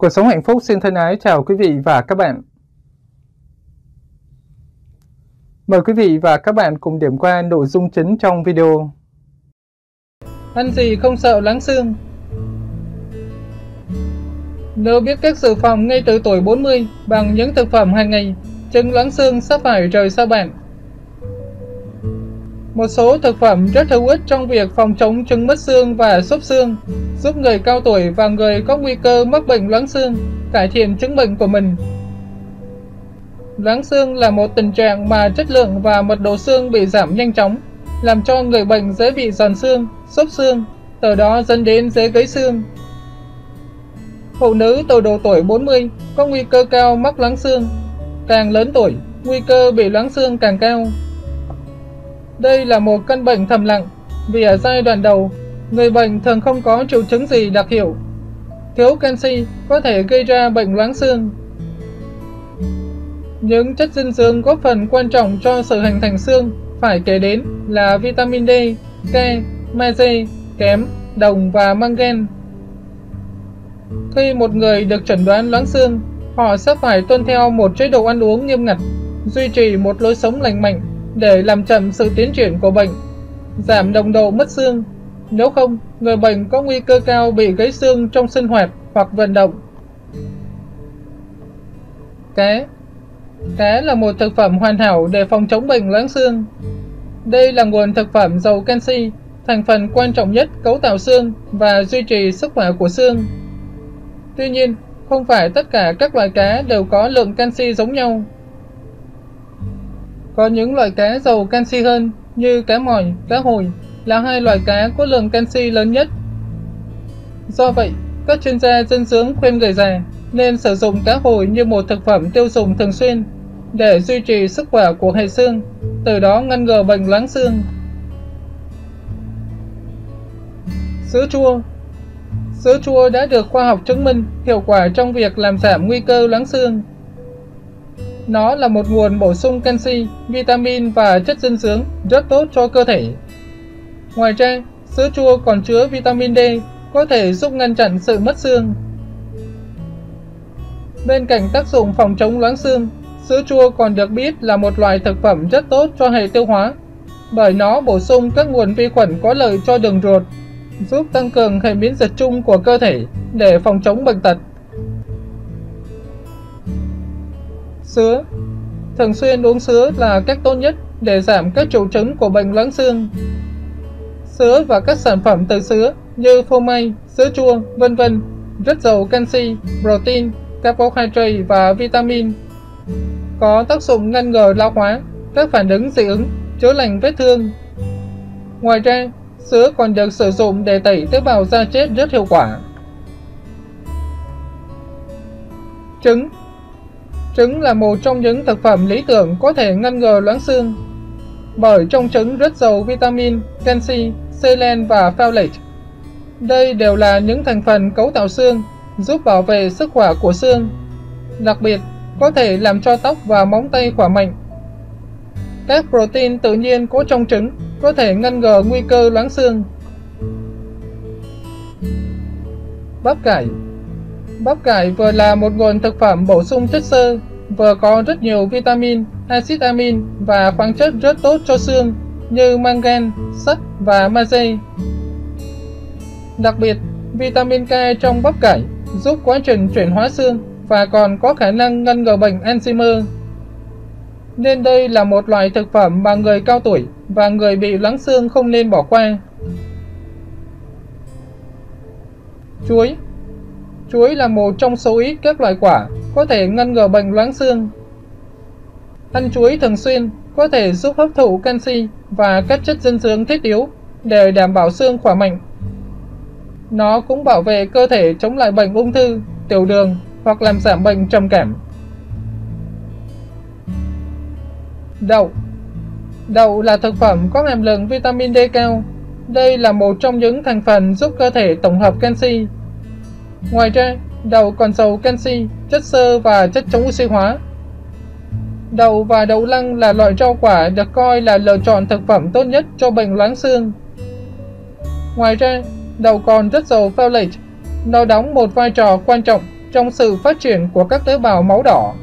Cuộc Sống Hạnh Phúc xin thân ái chào quý vị và các bạn. Mời quý vị và các bạn cùng điểm qua nội dung chính trong video. Ăn gì không sợ láng xương? Nếu biết cách dự phòng ngay từ tuổi 40 bằng những thực phẩm hàng ngày, chứng láng xương sắp phải rời xa bạn. Một số thực phẩm rất hữu ích trong việc phòng chống chứng mất xương và xốp xương, giúp người cao tuổi và người có nguy cơ mắc bệnh loãng xương cải thiện chứng bệnh của mình. Loãng xương là một tình trạng mà chất lượng và mật độ xương bị giảm nhanh chóng, làm cho người bệnh dễ bị giòn xương, xốp xương, từ đó dẫn đến dễ gãy xương. Phụ nữ từ độ tuổi 40 có nguy cơ cao mắc loãng xương, càng lớn tuổi, nguy cơ bị loãng xương càng cao. Đây là một căn bệnh thầm lặng, vì ở giai đoạn đầu, người bệnh thường không có triệu chứng gì đặc hiệu. Thiếu canxi có thể gây ra bệnh loãng xương. Những chất dinh dưỡng góp phần quan trọng cho sự hình thành xương phải kể đến là vitamin D, K, magie, kẽm, đồng và mangan. Khi một người được chẩn đoán loãng xương, họ sẽ phải tuân theo một chế độ ăn uống nghiêm ngặt, duy trì một lối sống lành mạnh để làm chậm sự tiến triển của bệnh, giảm nồng độ mất xương. Nếu không, người bệnh có nguy cơ cao bị gãy xương trong sinh hoạt hoặc vận động. Cá là một thực phẩm hoàn hảo để phòng chống bệnh loãng xương. Đây là nguồn thực phẩm giàu canxi, thành phần quan trọng nhất cấu tạo xương và duy trì sức khỏe của xương. Tuy nhiên, không phải tất cả các loại cá đều có lượng canxi giống nhau. Có những loại cá giàu canxi hơn như cá mòi, cá hồi là hai loại cá có lượng canxi lớn nhất. Do vậy, các chuyên gia dinh dưỡng khuyên người già nên sử dụng cá hồi như một thực phẩm tiêu dùng thường xuyên để duy trì sức khỏe của hệ xương, từ đó ngăn ngừa bệnh loãng xương. Sữa chua đã được khoa học chứng minh hiệu quả trong việc làm giảm nguy cơ loãng xương. Nó là một nguồn bổ sung canxi, vitamin và chất dinh dưỡng rất tốt cho cơ thể. Ngoài ra, sữa chua còn chứa vitamin D, có thể giúp ngăn chặn sự mất xương. Bên cạnh tác dụng phòng chống loãng xương, sữa chua còn được biết là một loại thực phẩm rất tốt cho hệ tiêu hóa, bởi nó bổ sung các nguồn vi khuẩn có lợi cho đường ruột, giúp tăng cường hệ miễn dịch chung của cơ thể để phòng chống bệnh tật. Sữa. Thường xuyên uống sữa là cách tốt nhất để giảm các triệu chứng của bệnh loãng xương. Sữa và các sản phẩm từ sữa như phô mai, sữa chua, v.v. rất giàu canxi, protein, carbohydrate và vitamin. Có tác dụng ngăn ngừa lão hóa, các phản ứng dị ứng, chữa lành vết thương. Ngoài ra, sữa còn được sử dụng để tẩy tế bào da chết rất hiệu quả. Trứng là một trong những thực phẩm lý tưởng có thể ngăn ngừa loãng xương, bởi trong trứng rất giàu vitamin, canxi, selen và folate. Đây đều là những thành phần cấu tạo xương, giúp bảo vệ sức khỏe của xương. Đặc biệt, có thể làm cho tóc và móng tay khỏe mạnh. Các protein tự nhiên có trong trứng có thể ngăn ngừa nguy cơ loãng xương. Bắp cải vừa là một nguồn thực phẩm bổ sung chất xơ, vừa có rất nhiều vitamin, axit amin và khoáng chất rất tốt cho xương như mangan, sắt và magie. Đặc biệt, vitamin K trong bắp cải giúp quá trình chuyển hóa xương và còn có khả năng ngăn ngừa bệnh Alzheimer. Nên đây là một loại thực phẩm mà người cao tuổi và người bị loãng xương không nên bỏ qua. Chuối là một trong số ít các loại quả có thể ngăn ngừa bệnh loãng xương. Ăn chuối thường xuyên có thể giúp hấp thụ canxi và các chất dinh dưỡng thiết yếu để đảm bảo xương khỏe mạnh. Nó cũng bảo vệ cơ thể chống lại bệnh ung thư, tiểu đường hoặc làm giảm bệnh trầm cảm. Đậu là thực phẩm có hàm lượng vitamin D cao. Đây là một trong những thành phần giúp cơ thể tổng hợp canxi. Ngoài ra, đậu còn giàu canxi, chất xơ và chất chống oxy hóa. Đậu và đậu lăng là loại rau quả được coi là lựa chọn thực phẩm tốt nhất cho bệnh loãng xương. Ngoài ra, đậu còn rất giàu folate, nó đóng một vai trò quan trọng trong sự phát triển của các tế bào máu đỏ.